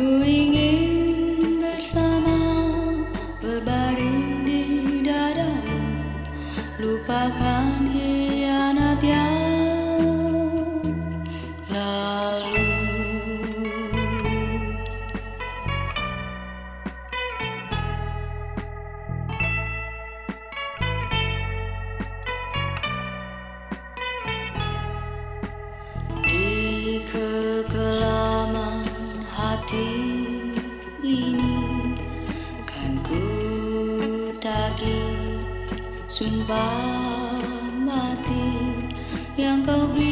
Ku ingin bersama berbaring di dadamu, lupakan hianat yang lalu. Di kekelaman hati ini kan ku tagih sumpah mati yang kau beri.